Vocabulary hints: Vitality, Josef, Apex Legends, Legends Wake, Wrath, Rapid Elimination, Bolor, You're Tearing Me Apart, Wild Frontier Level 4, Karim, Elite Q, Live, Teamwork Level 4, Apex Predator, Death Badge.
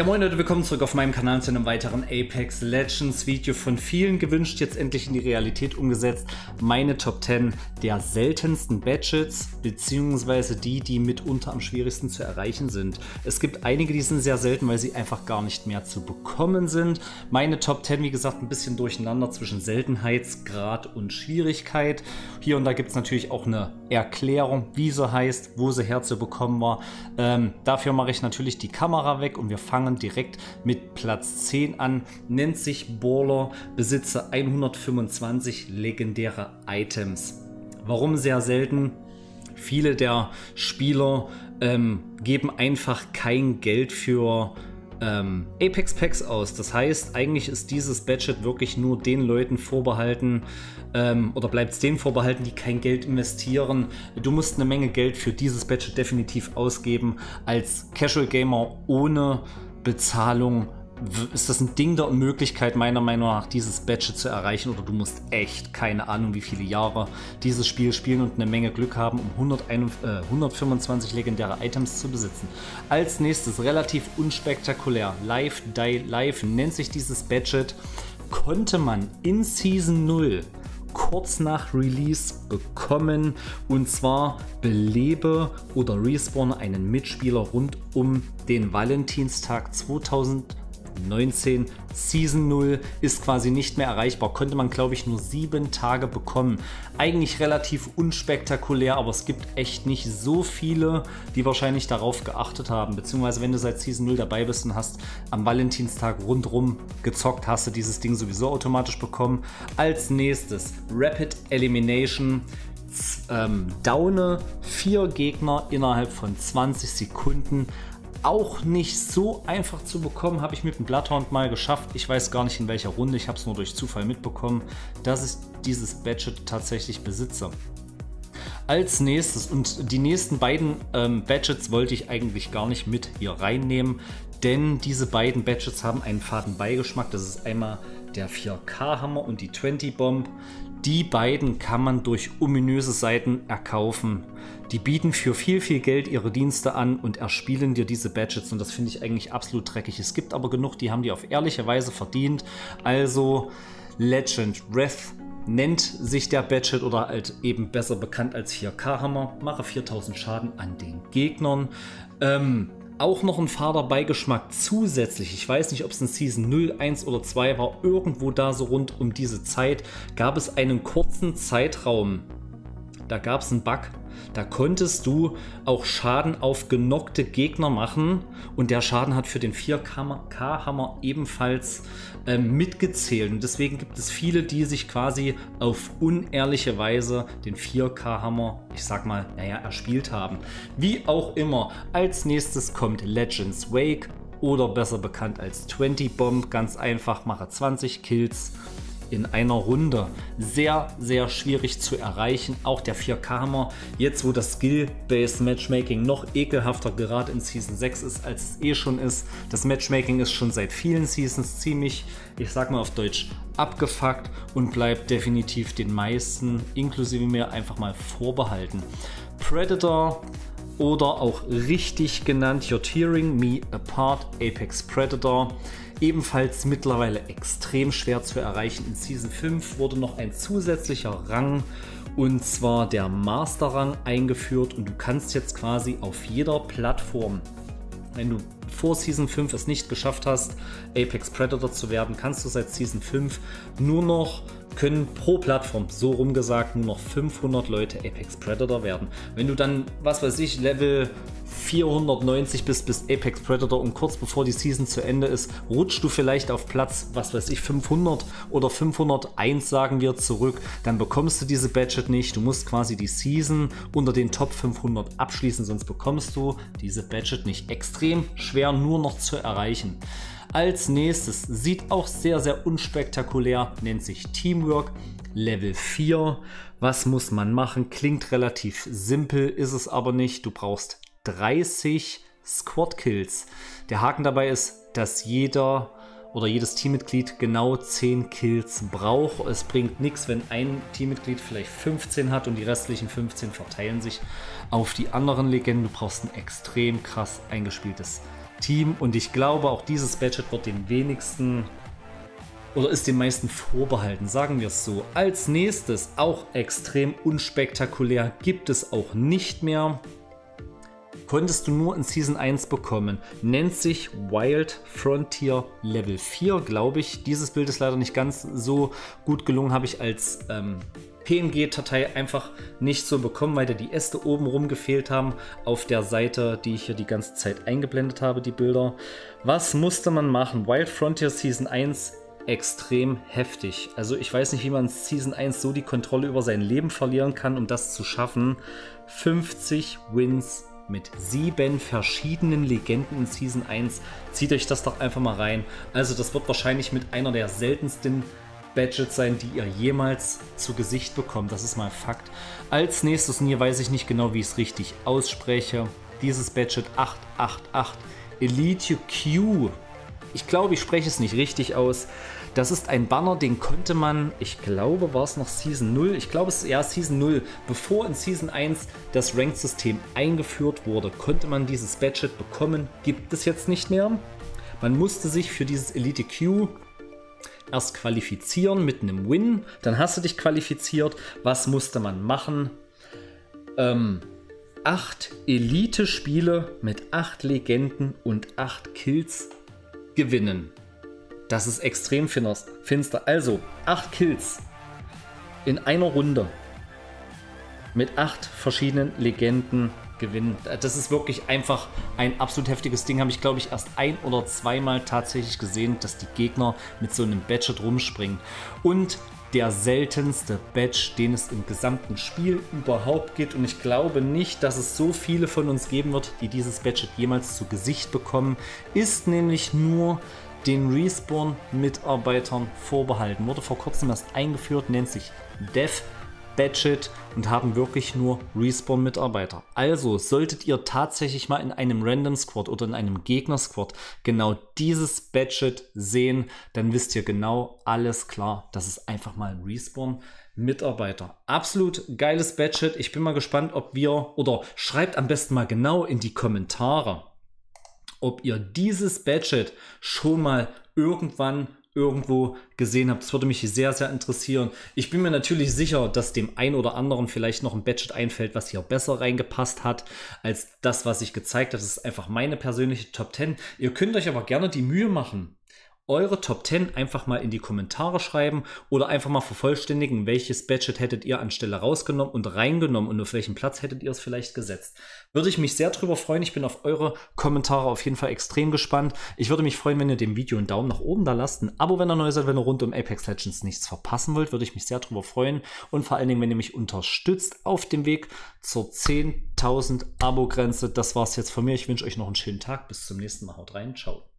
Ja moin Leute, willkommen zurück auf meinem Kanal zu einem weiteren Apex Legends Video, von vielen gewünscht, jetzt endlich in die Realität umgesetzt. Meine Top 10 der seltensten Badges, beziehungsweise die mitunter am schwierigsten zu erreichen sind. Es gibt einige, die sind sehr selten, weil sie einfach gar nicht mehr zu bekommen sind. Meine Top 10, wie gesagt, ein bisschen durcheinander zwischen Seltenheitsgrad und Schwierigkeit. Hier und da gibt es natürlich auch eine Erklärung, wie sie heißt, wo sie herzubekommen war. Dafür mache ich natürlich die Kamera weg und wir fangen direkt mit Platz 10 an, nennt sich Bolor, besitze 125 legendäre Items. Warum sehr selten? Viele der Spieler geben einfach kein Geld für Apex Packs aus. Das heißt, eigentlich ist dieses Badget wirklich nur den Leuten vorbehalten, oder bleibt es denen vorbehalten, die kein Geld investieren. Du musst eine Menge Geld für dieses Badget definitiv ausgeben. Als Casual Gamer ohne Bezahlung ist das ein Ding der Unmöglichkeit, meiner Meinung nach, dieses Badge zu erreichen, oder du musst echt keine Ahnung wie viele Jahre dieses Spiel spielen und eine Menge Glück haben, um 125 legendäre Items zu besitzen. Als nächstes, relativ unspektakulär, Live, Die, Live nennt sich dieses Badge, konnte man in Season 0 kurz nach Release bekommen, und zwar belebe oder respawne einen Mitspieler rund um den Valentinstag 2019. Season 0 ist quasi nicht mehr erreichbar, konnte man glaube ich nur 7 Tage bekommen. Eigentlich relativ unspektakulär, aber es gibt echt nicht so viele, die wahrscheinlich darauf geachtet haben, beziehungsweise wenn du seit Season 0 dabei bist und hast am Valentinstag rundrum gezockt, hast du dieses Ding sowieso automatisch bekommen. Als nächstes Rapid Elimination, downe 4 Gegner innerhalb von 20 Sekunden. Auch nicht so einfach zu bekommen, habe ich mit dem Bloodhound mal geschafft. Ich weiß gar nicht in welcher Runde, ich habe es nur durch Zufall mitbekommen, dass ich dieses Badget tatsächlich besitze. Als nächstes, und die nächsten beiden Badgets wollte ich eigentlich gar nicht mit hier reinnehmen, denn diese beiden Badgets haben einen faden Beigeschmack. Das ist einmal der 4K-Hammer und die 20 Bomb. Die beiden kann man durch ominöse Seiten erkaufen. Die bieten für viel, viel Geld ihre Dienste an und erspielen dir diese Badgets, und das finde ich eigentlich absolut dreckig. Es gibt aber genug, die haben die auf ehrliche Weise verdient. Also Legend Wrath nennt sich der Badget, oder halt eben besser bekannt als 4K-Hammer. Mache 4000 Schaden an den Gegnern. Auch noch ein fader Beigeschmack zusätzlich. Ich weiß nicht, ob es in Season 0, 1 oder 2 war. Irgendwo da so rund um diese Zeit gab es einen kurzen Zeitraum. Da gab es einen Bug. Da konntest du auch Schaden auf genockte Gegner machen. Und der Schaden hat für den 4K-Hammer ebenfalls mitgezählt. Und deswegen gibt es viele, die sich quasi auf unehrliche Weise den 4K-Hammer, ich sag mal, naja, erspielt haben. Wie auch immer, als nächstes kommt Legends Wake, oder besser bekannt als 20 Bomb. Ganz einfach, mache 20 Kills. In einer Runde. Sehr, sehr schwierig zu erreichen. Auch der 4K-Hammer, jetzt wo das Skill-Based Matchmaking noch ekelhafter gerade in Season 6 ist, als es eh schon ist. Das Matchmaking ist schon seit vielen Seasons ziemlich, ich sag mal auf Deutsch, abgefuckt und bleibt definitiv den meisten, inklusive mir, einfach mal vorbehalten. Predator, oder auch richtig genannt You're Tearing Me Apart, Apex Predator. Ebenfalls mittlerweile extrem schwer zu erreichen. In Season 5 wurde noch ein zusätzlicher Rang, und zwar der Master-Rang, eingeführt, und du kannst jetzt quasi auf jeder Plattform, wenn du vor Season 5 es nicht geschafft hast, Apex Predator zu werden, kannst du seit Season 5 nur noch, können pro Plattform, so rumgesagt, nur noch 500 Leute Apex Predator werden. Wenn du dann, was weiß ich, Level 490 bist Apex Predator, und kurz bevor die Season zu Ende ist, rutschst du vielleicht auf Platz, was weiß ich, 500 oder 501, sagen wir, zurück, dann bekommst du diese Badget nicht. Du musst quasi die Season unter den Top 500 abschließen, sonst bekommst du diese Badget nicht. Extrem schwer nur noch zu erreichen. Als nächstes, sieht auch sehr, sehr unspektakulär, nennt sich Teamwork Level 4. Was muss man machen? Klingt relativ simpel, ist es aber nicht. Du brauchst 30 Squad Kills. Der Haken dabei ist, dass jeder oder jedes Teammitglied genau 10 Kills braucht. Es bringt nichts, wenn ein Teammitglied vielleicht 15 hat und die restlichen 15 verteilen sich auf die anderen Legenden. Du brauchst ein extrem krass eingespieltes Team. Und ich glaube, auch dieses Badge wird den wenigsten oder ist den meisten vorbehalten, sagen wir es so. Als nächstes, auch extrem unspektakulär, gibt es auch nicht mehr. Konntest du nur in Season 1 bekommen. Nennt sich Wild Frontier Level 4, glaube ich. Dieses Bild ist leider nicht ganz so gut gelungen, habe ich als PNG-Datei einfach nicht so bekommen, weil da die Äste oben rum gefehlt haben. Auf der Seite, die ich hier die ganze Zeit eingeblendet habe, die Bilder. Was musste man machen? Wild Frontier Season 1 extrem heftig. Also ich weiß nicht, wie man in Season 1 so die Kontrolle über sein Leben verlieren kann, um das zu schaffen. 50 Wins mit 7 verschiedenen Legenden in Season 1. Zieht euch das doch einfach mal rein. Also das wird wahrscheinlich mit einer der seltensten Badges sein, die ihr jemals zu Gesicht bekommt. Das ist mal Fakt. Als nächstes, und hier weiß ich nicht genau, wie ich es richtig ausspreche, dieses Badge 888 Elite Q. Ich glaube, ich spreche es nicht richtig aus. Das ist ein Banner, den konnte man, ich glaube, war es noch Season 0? Ich glaube, es ist ja Season 0. Bevor in Season 1 das Ranked-System eingeführt wurde, konnte man dieses Badge bekommen. Gibt es jetzt nicht mehr. Man musste sich für dieses Elite Q erst qualifizieren mit einem Win. Dann hast du dich qualifiziert. Was musste man machen? 8 Elite-Spiele mit 8 Legenden und 8 Kills gewinnen. Das ist extrem finster. Also 8 Kills in einer Runde mit 8 verschiedenen Legenden gewinnen. Das ist wirklich einfach ein absolut heftiges Ding. Habe ich, glaube ich, erst ein- oder zweimal tatsächlich gesehen, dass die Gegner mit so einem Badge rumspringen. Und der seltenste Badge, den es im gesamten Spiel überhaupt gibt. Und ich glaube nicht, dass es so viele von uns geben wird, die dieses Badge jemals zu Gesicht bekommen. Ist nämlich nur den Respawn-Mitarbeitern vorbehalten. Wurde vor kurzem erst eingeführt, nennt sich Death Badge und haben wirklich nur Respawn-Mitarbeiter. Also solltet ihr tatsächlich mal in einem Random-Squad oder in einem Gegner-Squad genau dieses Badge sehen, dann wisst ihr genau, alles klar, das ist einfach mal ein Respawn-Mitarbeiter. Absolut geiles Badge. Ich bin mal gespannt, ob wir, oder schreibt am besten mal genau in die Kommentare, ob ihr dieses Badge schon mal irgendwann irgendwo gesehen habt. Das würde mich sehr, sehr interessieren. Ich bin mir natürlich sicher, dass dem einen oder anderen vielleicht noch ein Badge einfällt, was hier besser reingepasst hat, als das, was ich gezeigt habe. Das ist einfach meine persönliche Top 10. Ihr könnt euch aber gerne die Mühe machen, eure Top 10 einfach mal in die Kommentare schreiben oder einfach mal vervollständigen, welches Badge hättet ihr anstelle rausgenommen und reingenommen und auf welchen Platz hättet ihr es vielleicht gesetzt. Würde ich mich sehr drüber freuen. Ich bin auf eure Kommentare auf jeden Fall extrem gespannt. Ich würde mich freuen, wenn ihr dem Video einen Daumen nach oben da lasst, ein Abo, wenn ihr neu seid, wenn ihr rund um Apex Legends nichts verpassen wollt, würde ich mich sehr drüber freuen. Und vor allen Dingen, wenn ihr mich unterstützt auf dem Weg zur 10.000 Abo-Grenze. Das war es jetzt von mir. Ich wünsche euch noch einen schönen Tag. Bis zum nächsten Mal. Haut rein. Ciao.